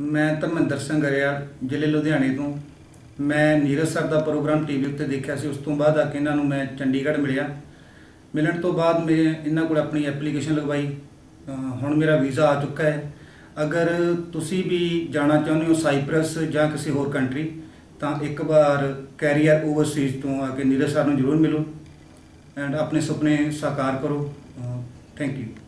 मैं धर्मिंदर सिंह गरेयाल जिले लुधियाने तो मैं नीरज सर का प्रोग्राम टीवी उत्ते देखा सी। उस तो बाद आके इन्हां नूं मैं चंडीगढ़ मिलिया। मिलण तो बाद मैं इन्हां कोल अपनी एप्लीकेशन लगवाई। हुण मेरा वीज़ा आ चुका है। अगर तुसी भी जाना चाहुंदे हो साइप्रस जां किसी होर कंट्री तो एक बार कैरियर ओवरसीज तो आके नीरज सर नूं जरूर मिलो एंड अपने सुपने साकार करो। Thank you.